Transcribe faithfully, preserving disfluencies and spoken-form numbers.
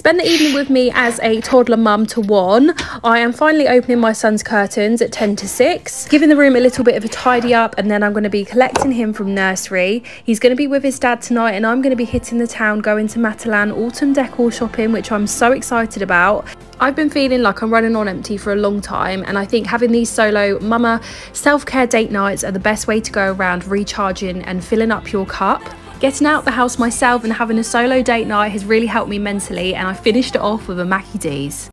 Spend the evening with me as a toddler mum to one. I am finally opening my son's curtains at ten to six, giving the room a little bit of a tidy up, and then I'm going to be collecting him from nursery. He's going to be with his dad tonight, and I'm going to be hitting the town, going to Matalan autumn decor shopping, which I'm so excited about. I've been feeling like I'm running on empty for a long time, and I think having these solo mama self-care date nights are the best way to go around recharging and filling up your cup. Getting out the house myself and having a solo date night has really helped me mentally, and I finished it off with a Maccy D's.